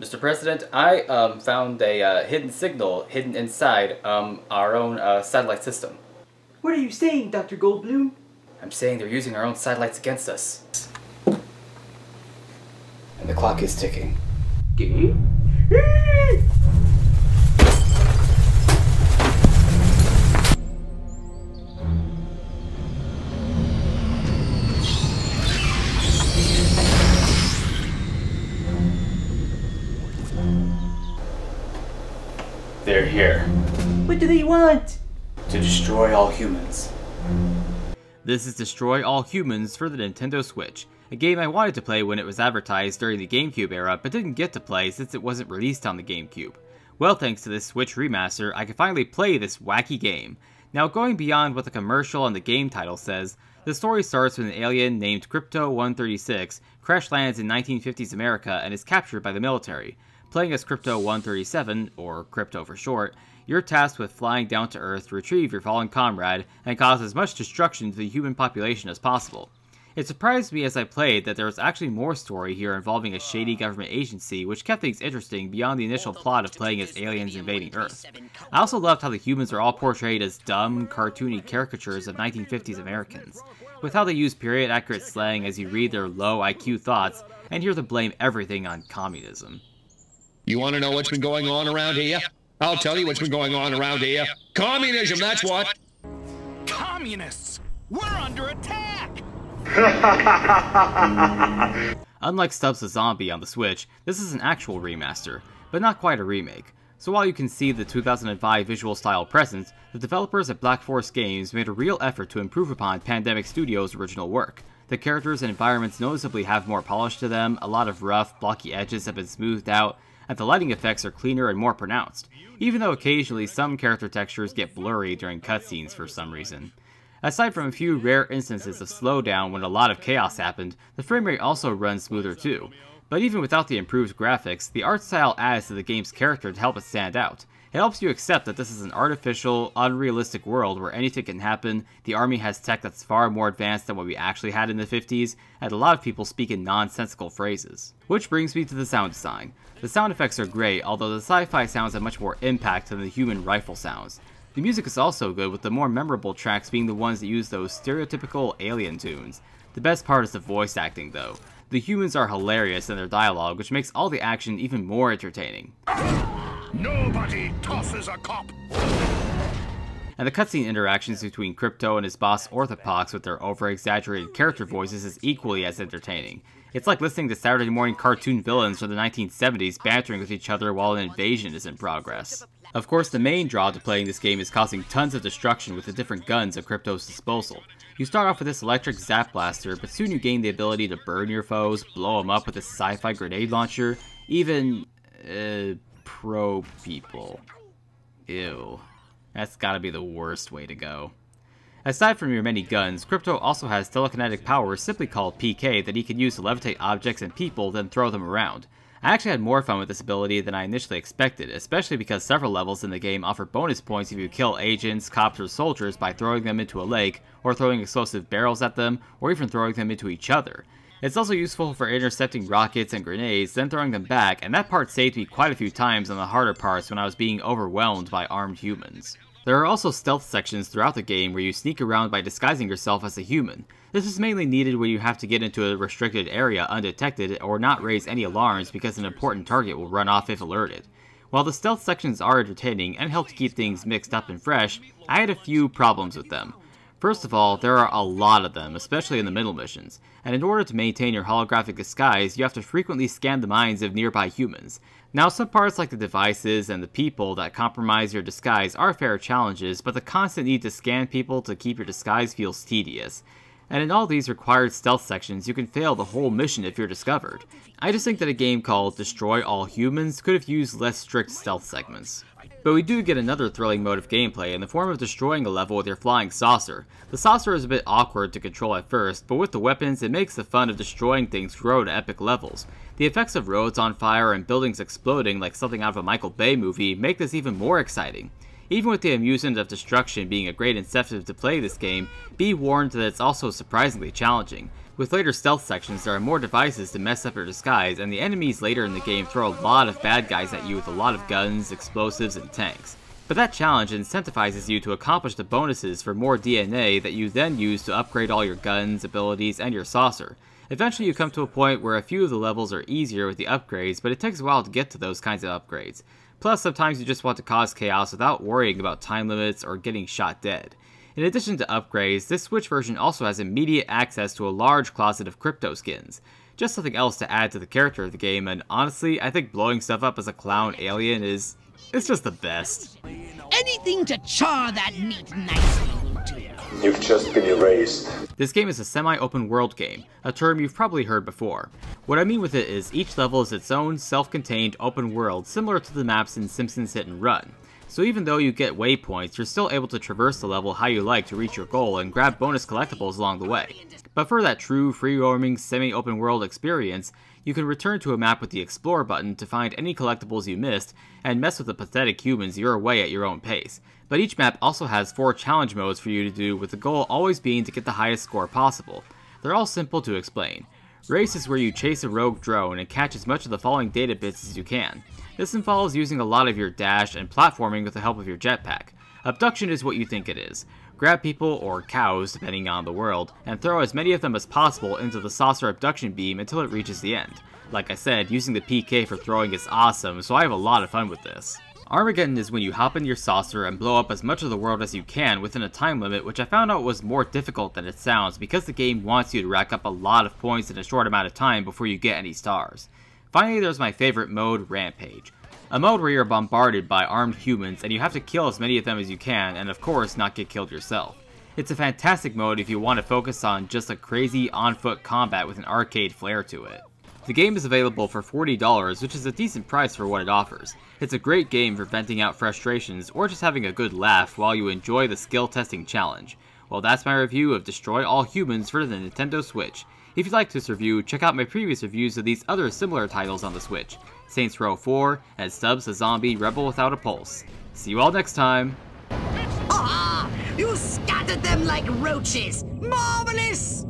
Mr. President, I found a hidden signal hidden inside our own satellite system. What are you saying, Dr. Goldblum? I'm saying they're using our own satellites against us. And the clock is ticking. They're here. What do they want? To destroy all humans. This is Destroy All Humans for the Nintendo Switch, a game I wanted to play when it was advertised during the GameCube era but didn't get to play since it wasn't released on the GameCube. Well, thanks to this Switch remaster, I can finally play this wacky game. Now, going beyond what the commercial and the game title says, the story starts when an alien named Crypto 136 crash lands in 1950s America and is captured by the military. Playing as Crypto 137, or Crypto for short, you're tasked with flying down to Earth to retrieve your fallen comrade and cause as much destruction to the human population as possible. It surprised me as I played that there was actually more story here involving a shady government agency, which kept things interesting beyond the initial plot of playing as aliens invading Earth. I also loved how the humans are all portrayed as dumb, cartoony caricatures of 1950s Americans, with how they use period-accurate slang as you read their low IQ thoughts and hear them blame everything on communism. You want to know what's been going on around here? I'll tell you what's been going on around here. Communism, that's what! Communists! We're under attack! Unlike Stubbs the Zombie on the Switch, this is an actual remaster, but not quite a remake. So while you can see the 2005 visual style presence, the developers at Black Forest Games made a real effort to improve upon Pandemic Studios' original work. The characters and environments noticeably have more polish to them, a lot of rough, blocky edges have been smoothed out, and the lighting effects are cleaner and more pronounced, even though occasionally some character textures get blurry during cutscenes for some reason. Aside from a few rare instances of slowdown when a lot of chaos happened, the frame rate also runs smoother too. But even without the improved graphics, the art style adds to the game's character to help it stand out. It helps you accept that this is an artificial, unrealistic world where anything can happen, the army has tech that's far more advanced than what we actually had in the 50s, and a lot of people speak in nonsensical phrases. Which brings me to the sound design. The sound effects are great, although the sci-fi sounds have much more impact than the human rifle sounds. The music is also good, with the more memorable tracks being the ones that use those stereotypical alien tunes. The best part is the voice acting though. The humans are hilarious in their dialogue, which makes all the action even more entertaining. Nobody tosses a cop! And the cutscene interactions between Crypto and his boss Orthopox with their over-exaggerated character voices is equally as entertaining. It's like listening to Saturday morning cartoon villains from the 1970s bantering with each other while an invasion is in progress. Of course, the main draw to playing this game is causing tons of destruction with the different guns at Crypto's disposal. You start off with this electric zap blaster, but soon you gain the ability to burn your foes, blow them up with a sci-fi grenade launcher, even... pro people. Ew. That's gotta be the worst way to go. Aside from your many guns, Crypto also has telekinetic powers simply called PK that he can use to levitate objects and people, then throw them around. I actually had more fun with this ability than I initially expected, especially because several levels in the game offer bonus points if you kill agents, cops, or soldiers by throwing them into a lake, or throwing explosive barrels at them, or even throwing them into each other. It's also useful for intercepting rockets and grenades, then throwing them back, and that part saved me quite a few times on the harder parts when I was being overwhelmed by armed humans. There are also stealth sections throughout the game where you sneak around by disguising yourself as a human. This is mainly needed when you have to get into a restricted area undetected or not raise any alarms because an important target will run off if alerted. While the stealth sections are entertaining and help to keep things mixed up and fresh, I had a few problems with them. First of all, there are a lot of them, especially in the middle missions, and in order to maintain your holographic disguise, you have to frequently scan the minds of nearby humans. Now, some parts like the devices and the people that compromise your disguise are fair challenges, but the constant need to scan people to keep your disguise feels tedious. And in all these required stealth sections, you can fail the whole mission if you're discovered. I just think that a game called Destroy All Humans could have used less strict stealth segments. But we do get another thrilling mode of gameplay in the form of destroying a level with your flying saucer. The saucer is a bit awkward to control at first, but with the weapons, it makes the fun of destroying things grow to epic levels. The effects of roads on fire and buildings exploding like something out of a Michael Bay movie make this even more exciting. Even with the amusement of destruction being a great incentive to play this game, be warned that it's also surprisingly challenging. With later stealth sections, there are more devices to mess up your disguise, and the enemies later in the game throw a lot of bad guys at you with a lot of guns, explosives, and tanks. But that challenge incentivizes you to accomplish the bonuses for more DNA that you then use to upgrade all your guns, abilities, and your saucer. Eventually you come to a point where a few of the levels are easier with the upgrades, but it takes a while to get to those kinds of upgrades. Plus, sometimes you just want to cause chaos without worrying about time limits or getting shot dead. In addition to upgrades, this Switch version also has immediate access to a large closet of crypto skins. Just something else to add to the character of the game, and honestly, I think blowing stuff up as a clown alien is... it's just the best. Anything to char that meat nicely. You've just been erased. This game is a semi-open world game, a term you've probably heard before. What I mean with it is each level is its own self-contained open world, similar to the maps in Simpsons Hit and Run. So even though you get waypoints, you're still able to traverse the level how you like to reach your goal and grab bonus collectibles along the way. But for that true free-roaming semi-open world experience, you can return to a map with the explore button to find any collectibles you missed and mess with the pathetic humans your way at your own pace. But each map also has 4 challenge modes for you to do, with the goal always being to get the highest score possible. They're all simple to explain. Race is where you chase a rogue drone and catch as much of the falling data bits as you can. This involves using a lot of your dash and platforming with the help of your jetpack. Abduction is what you think it is. Grab people, or cows depending on the world, and throw as many of them as possible into the saucer abduction beam until it reaches the end. Like I said, using the PK for throwing is awesome, so I have a lot of fun with this. Armageddon is when you hop into your saucer and blow up as much of the world as you can within a time limit, which I found out was more difficult than it sounds because the game wants you to rack up a lot of points in a short amount of time before you get any stars. Finally, there's my favorite mode, Rampage. A mode where you're bombarded by armed humans and you have to kill as many of them as you can and of course not get killed yourself. It's a fantastic mode if you want to focus on just a crazy on-foot combat with an arcade flair to it. The game is available for $40, which is a decent price for what it offers. It's a great game for venting out frustrations or just having a good laugh while you enjoy the skill testing challenge. Well, that's my review of Destroy All Humans! For the Nintendo Switch. If you liked this review, check out my previous reviews of these other similar titles on the Switch, Saints Row 4 and Stubbs the Zombie Rebel Without a Pulse. See you all next time! Ah! You scattered them like roaches! Marvelous!